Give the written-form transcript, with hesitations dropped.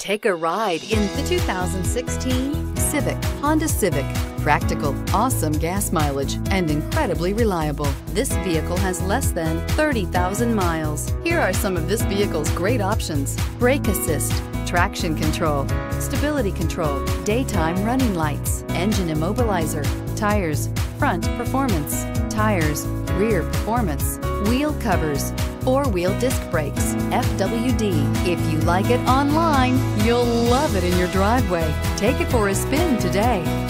Take a ride in the 2016 Honda Civic. Practical, awesome gas mileage, and incredibly reliable. This vehicle has less than 30,000 miles. Here are some of this vehicle's great options: brake assist, traction control, stability control, daytime running lights, engine immobilizer, tires, front performance, tires, rear performance, wheel covers, four-wheel disc brakes, FWD. If you like it online, you'll love it in your driveway. Take it for a spin today.